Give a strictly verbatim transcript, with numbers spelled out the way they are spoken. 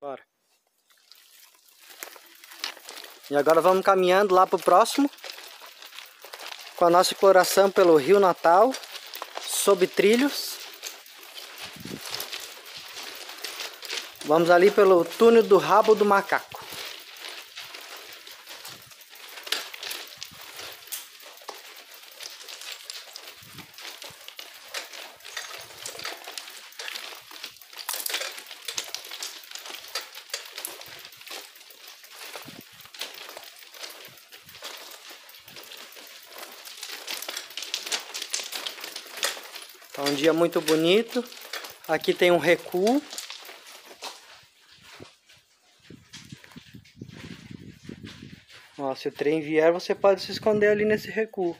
Bora. E agora vamos caminhando lá pro próximo, com a nossa exploração pelo Rio Natal, sob trilhos. Vamos ali pelo túnel do Rabo do Macaco. É um dia muito bonito. Aqui tem um recuo. Ó, se o trem vier, você pode se esconder ali nesse recuo.